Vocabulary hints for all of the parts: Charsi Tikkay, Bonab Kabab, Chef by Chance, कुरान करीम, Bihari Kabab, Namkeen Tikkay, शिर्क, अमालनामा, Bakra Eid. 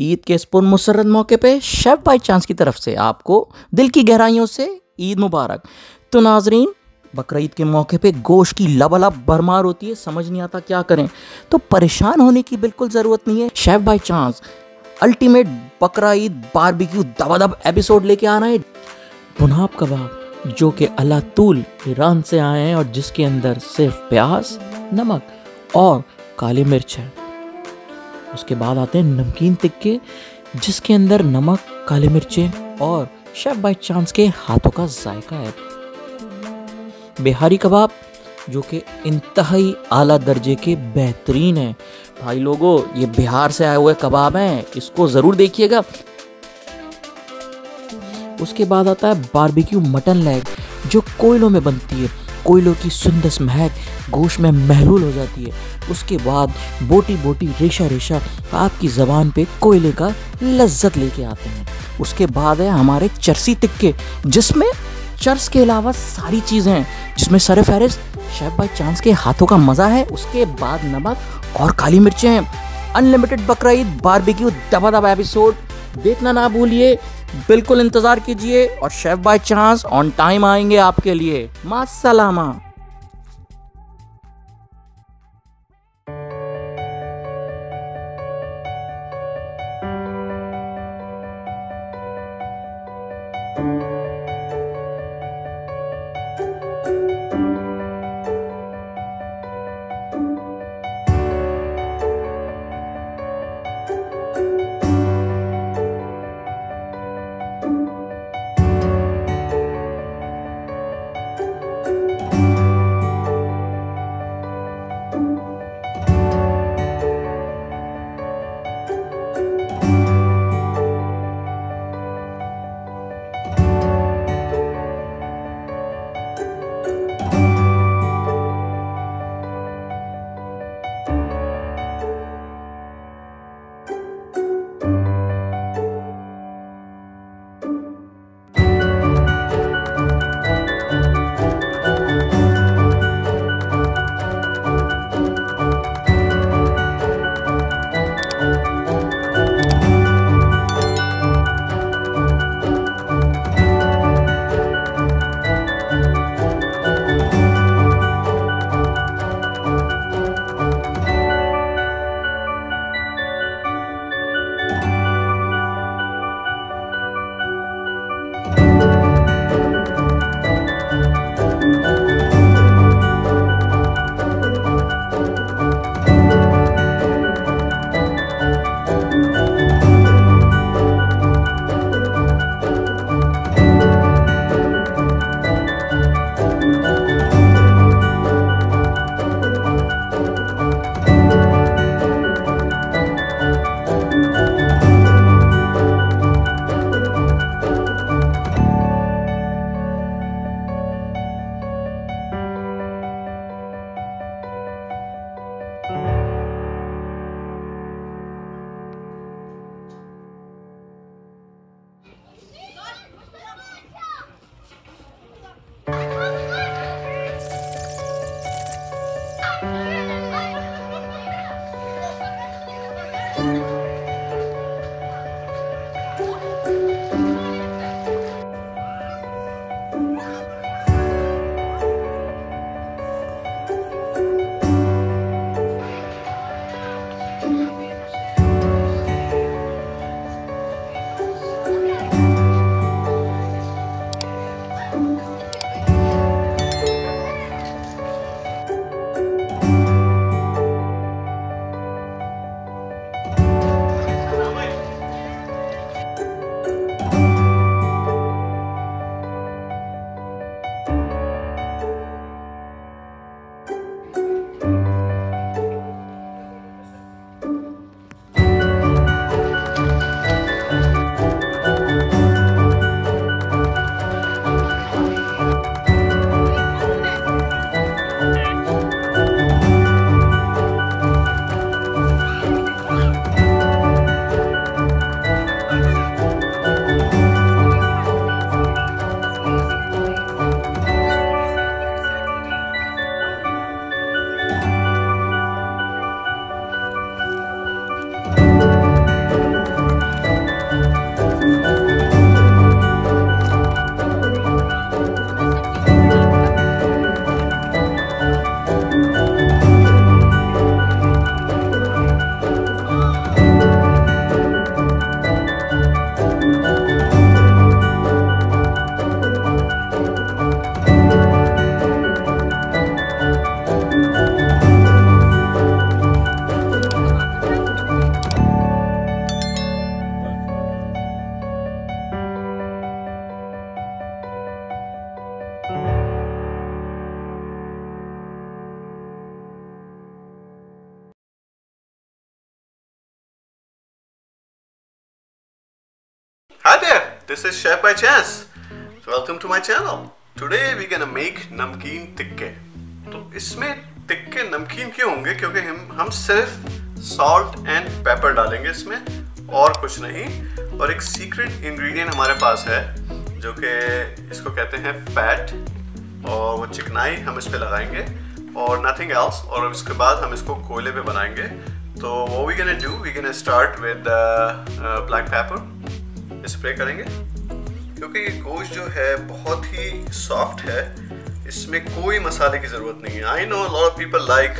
ईद के इस पुरमसरत मौके पे शेफ बाई चांस की तरफ से आपको दिल की गहराइयों से ईद मुबारक। तो नाजरीन, बकरा ईद के मौके पे गोश्त की लबालब भरमार होती है, समझ नहीं आता क्या करें, तो परेशान होने की बिल्कुल ज़रूरत नहीं है। शेफ बाई चांस अल्टीमेट बकरा ईद बारबेक्यू दबादब एपिसोड लेके आ रहा है। बुनाब कबाब जो कि अलातूल ईरान से आए हैं और जिसके अंदर सिर्फ प्याज, नमक और काली मिर्च है। उसके बाद आते हैं नमकीन तिक्के, जिसके अंदर नमक, काली मिर्चें और शेफ बाई चांस के हाथों का जायका है। बिहारी कबाब जो कि इंतहाई आला दर्जे के बेहतरीन हैं। भाई लोगों, ये बिहार से आए हुए कबाब हैं, इसको ज़रूर देखिएगा। उसके बाद आता है बारबेक्यू मटन लेग जो कोयलों में बनती है, कोयलों की सुंदस महक गोश्त में महलूल हो जाती है। उसके बाद बोटी बोटी रेशा रेशा आपकी ज़बान पे कोयले का लज्जत लेके आते हैं। उसके बाद है हमारे चरसी तिक्के, जिसमें चर्स के अलावा सारी चीज़ें हैं, जिसमें सर फहरिस्त शेफ बाई चांस के हाथों का मज़ा है। उसके बाद नमक और काली मिर्चें हैं। अनलिमिटेड बकरा ईद बारबेक्यू दबादबा एपिसोड देखना ना भूलिए, बिल्कुल इंतज़ार कीजिए और chef by chance on time आएंगे आपके लिए। मासलामा। Hi there, this is Chef by Chance. Welcome to my channel. Today we're gonna make namkeen tikke. तो इसमें तिक्के नमकीन क्यों होंगे? क्योंकि हम सिर्फ सॉल्ट एंड पेपर डालेंगे इसमें और कुछ नहीं। और एक सीक्रेट इंग्रेडिएंट हमारे पास है जो कि इसको कहते हैं फैट, और वो चिकनाई हम इस पर लगाएंगे और नथिंग एल्स। और उसके बाद हम इसको कोयले पे बनाएंगे। तो वो we can start with black pepper spray करेंगे, क्योंकि ये गोश्त जो है बहुत ही सॉफ्ट है, इसमें कोई मसाले की ज़रूरत नहीं है। I know lot of people like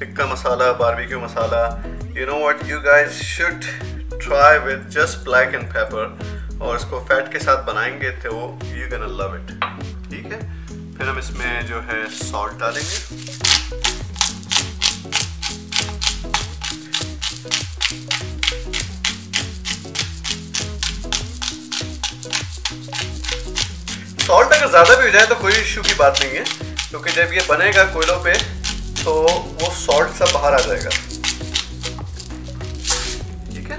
tikka masala, barbecue masala. You know what, you guys should try with just black and pepper, और इसको फैट के साथ बनाएंगे तो यू कैन लव इट। ठीक है, फिर हम इसमें जो है सॉल्ट डालेंगे। सॉल्ट अगर ज़्यादा भी हो जाए तो कोई इशू की बात नहीं है, क्योंकि जब ये बनेगा कोयलों पे तो वो सॉल्ट सब बाहर आ जाएगा। ठीक है,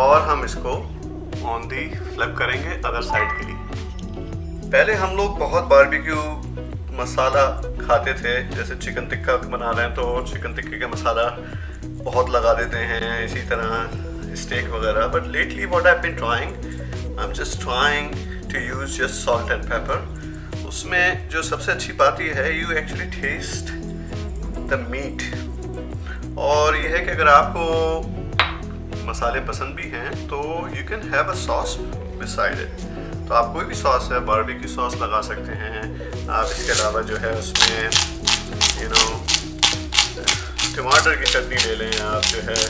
और हम इसको ऑन दी फ्लिप करेंगे अदर साइड के लिए। पहले हम लोग बहुत बारबेक्यू मसाला खाते थे, जैसे चिकन टिक्का बना रहे हैं तो चिकन टिक्के का मसाला बहुत लगा देते हैं, इसी तरह स्टेक वगैरह। But lately what I have been trying, I am just trying to use just salt and pepper. उसमें जो सबसे अच्छी बात ये है, you actually taste the meat. और यह है कि अगर आपको मसाले पसंद भी हैं तो you can have a sauce beside it. तो आप कोई भी सॉस है, बारबेक्यू सॉस लगा सकते हैं आप। इसके अलावा जो है उसमें you know टमाटर की चटनी ले लें आप, जो है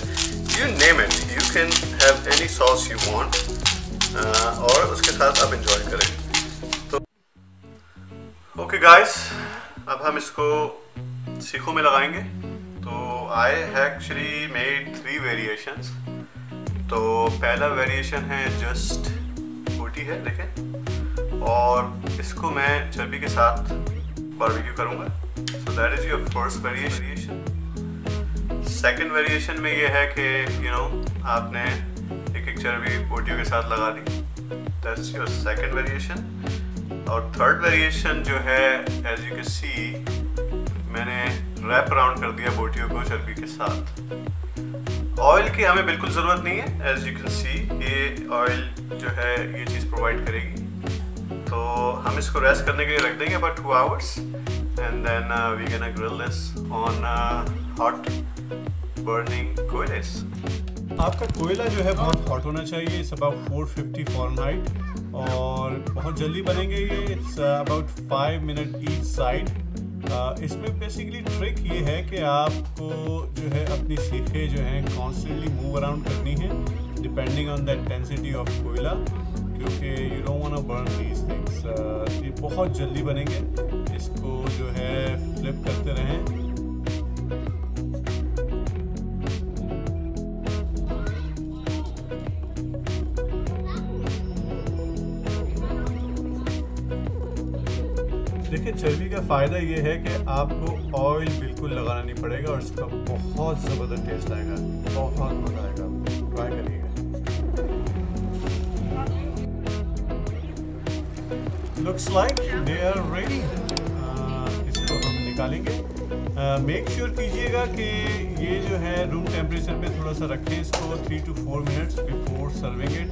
you name it, you can have any sauce you want. और उसके साथ आप इंजॉय करें। तो ओके गाइस, अब हम इसको सीखों में लगाएंगे। तो आई एक्चुअली मेड 3 वेरिएशंस। तो पहला वेरिएशन है जस्ट बोटी है, देखें, और इसको मैं चर्बी के साथ बारबेक्यू करूँगा। So that is your first variation. Second variation में ये है कि यू नो आपने चर्बी बोटियों के साथ लगा दी, दैट्स योर सेकंड वेरिएशन। और थर्ड वेरिएशन जो है, एज यू कैन सी, मैंने रैप अराउंड कर दिया बोटियों को चर्बी के साथ। ऑयल की हमें बिल्कुल ज़रूरत नहीं है, एज यू कैन सी ये ऑयल जो है ये चीज़ प्रोवाइड करेगी। तो हम इसको रेस्ट करने के लिए रख देंगे about 2 hours, and then we can grill this on hot burning कोयलेस। आपका कोयला जो है बहुत हॉट होना चाहिए, इट्स अबाउट 450 फॉरेनहाइट, और बहुत जल्दी बनेंगे ये, it's about 5 minute each side. इसमें बेसिकली ट्रिक ये है कि आपको जो है अपनी सीखें जो हैं कॉन्स्टेंटली मूव अराउंड करनी है, depending on the intensity of कोयला, क्योंकि you don't want to burn these things. ये बहुत जल्दी बनेंगे, इसको जो है फ्लिप करते रहें। देखिए, चर्बी का फ़ायदा ये है कि आपको ऑयल बिल्कुल लगाना नहीं पड़ेगा, और इसका बहुत ज़बरदस्त टेस्ट आएगा, बहुत मज़ा आएगा। ट्राई करिएगा। Looks like they are ready. इसको हम निकालेंगे। मेक श्योर कीजिएगा कि ये जो है रूम टेम्परेचर पे थोड़ा सा रखें इसको, 3 to 4 minutes before serving it.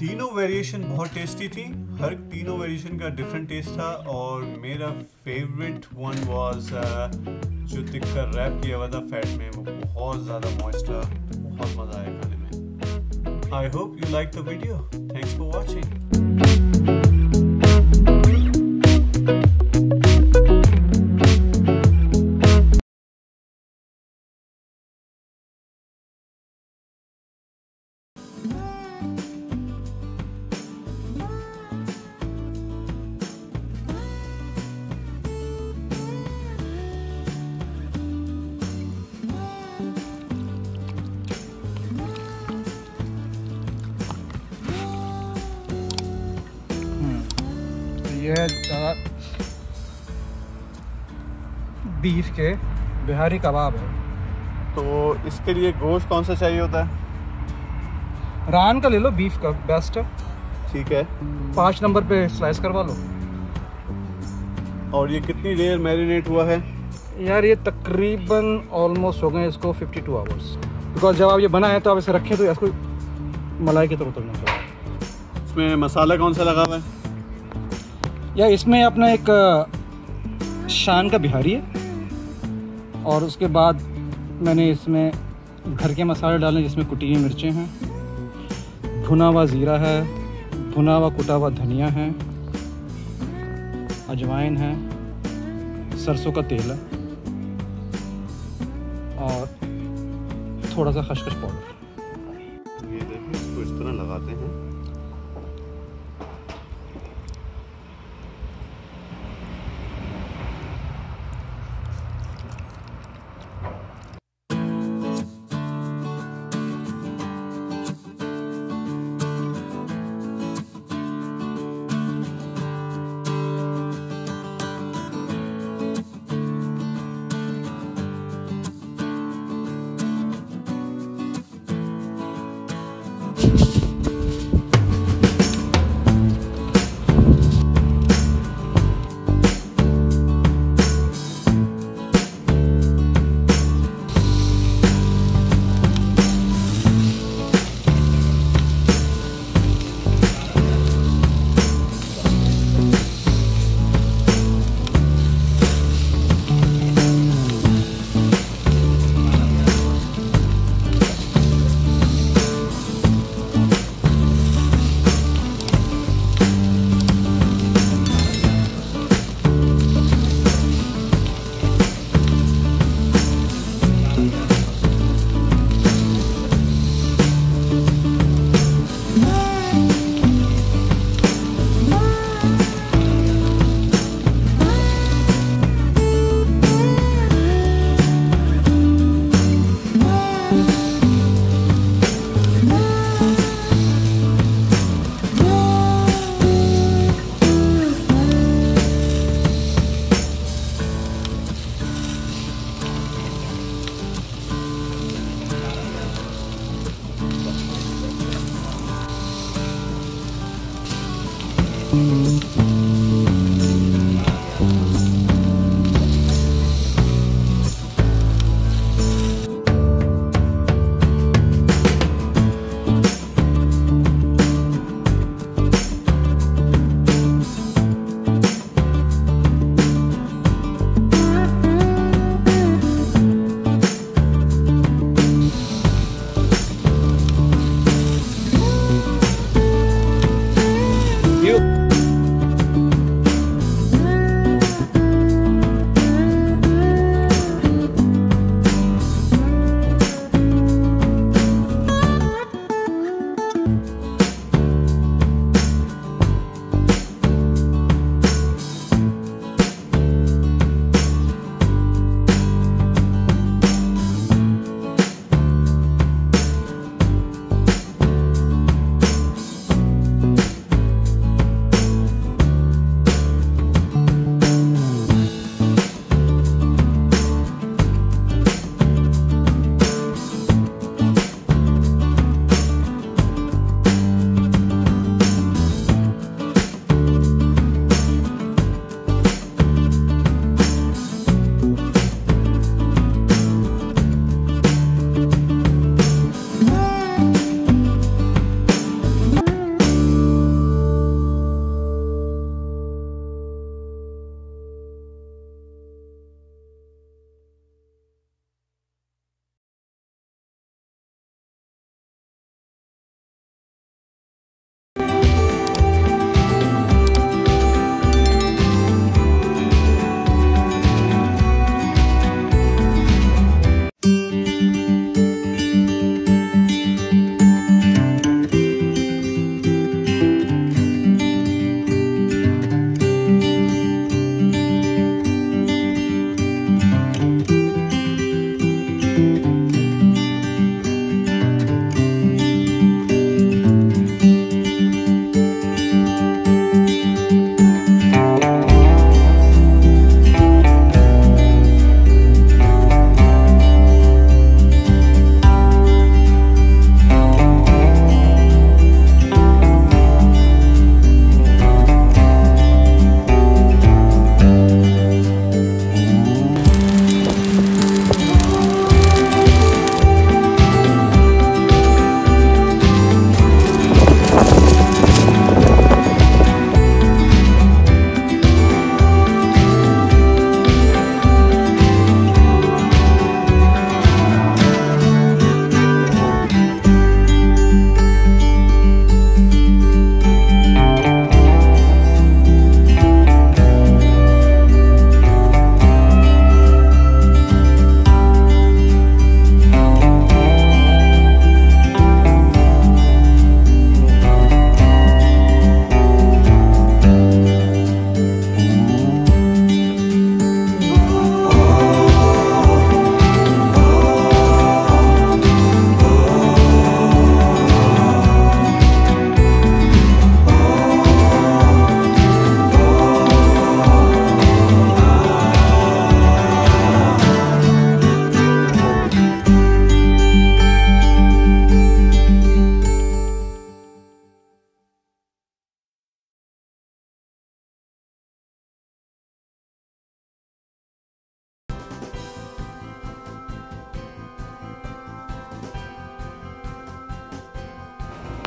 तीनों वेरिएशन बहुत टेस्टी थी, हर तीनों वेरिएशन का डिफरेंट टेस्ट था, और मेरा फेवरेट वन वाज जो टिक्का रैप किया हुआ था फैट में, वो बहुत ज़्यादा मॉइस्ट था, बहुत मज़ा आया खाने में। I hope you like the video, thanks for watching. ये है बीफ के बिहारी कबाब है। तो इसके लिए गोश्त कौन सा चाहिए होता है? रान का ले लो, बीफ का बेस्ट है। ठीक है, 5 नंबर पे स्लाइस करवा लो। और ये कितनी देर मैरिनेट हुआ है? यार ये तकरीबन ऑलमोस्ट हो गए इसको 52 आवर्स, बिकॉज जब आप ये बनाए तो आप इसे रखें तो इसको मलाई की तरह उतरना चाहिए। इसमें मसाला कौन सा लगा हुआ है? यार इसमें अपना एक शान का बिहारी है, और उसके बाद मैंने इसमें घर के मसाले डाले जिसमें कुटी हुई मिर्चें हैं, भुना हुआ ज़ीरा है, भुना हुआ कुटा हुआ धनिया है, अजवाइन है, सरसों का तेल है, और थोड़ा सा खसखस पाउडर। ये देखिए, इसको इस तरह लगाते हैं।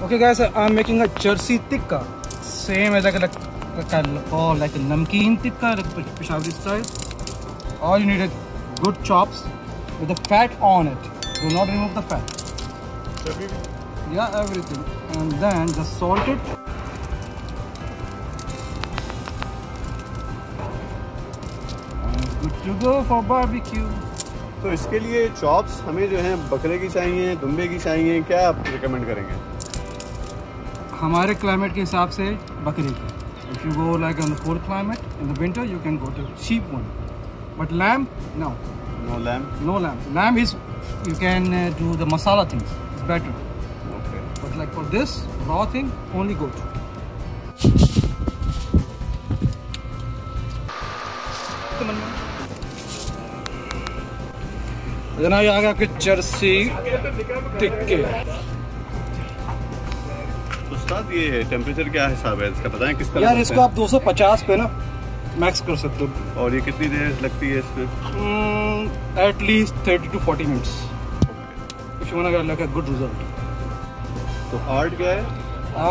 Okay guys, I'm making a Charsi Tikkay, same as like a Namkeen Tikkay, like Peshawari style. All you need is good chops with the fat on it. Do not remove the fat. Everything? Yeah, everything. And then just salt it. And good to go for barbecue. तो इसके लिए chops हमें जो हैं बकरे की चाहिए, दुम्बे की चाहिए, क्या आप रिकमेंड करेंगे? हमारे क्लाइमेट के हिसाब से बकरी की। If you go like on the cold climate in the winter, you can go to sheep one. But lamb, no. No lamb. No lamb. Lamb is you can do the masala things. It's better. Okay. But like for this raw thing, only goat. जनाब आ गया आपके चर्सी टिक्के। ये temperature क्या हिसाब है इसका, बताएं किस तरह? यार इसको आप 250 पे ना मैक्स कर सकते हो। और ये कितनी देर लगती है इसमें? At least 30 to 40 minutes. कुछ मना कर लगा गुड रिजल्ट। तो आर्ट क्या है?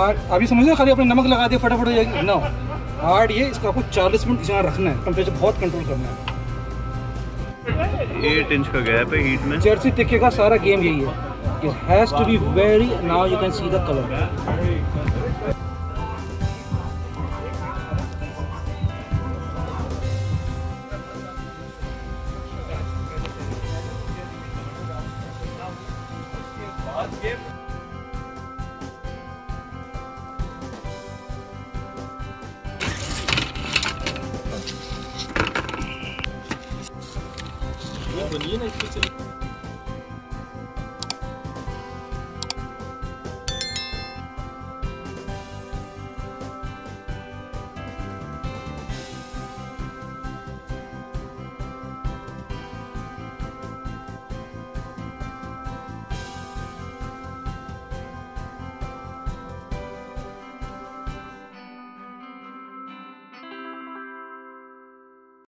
आर्ट अभी समझो, खाली आपने नमक लगा दिया फटाफट ना। आर्ट ये इसको आपको 40 मिनट यहाँ रखना है, टेम्परेचर बहुत कंट्रोल करना है। 8 इंच का गैप है हीट में। चर्सी टिक्के का सारा गेम यही है। It has to be very. Now you can see the color.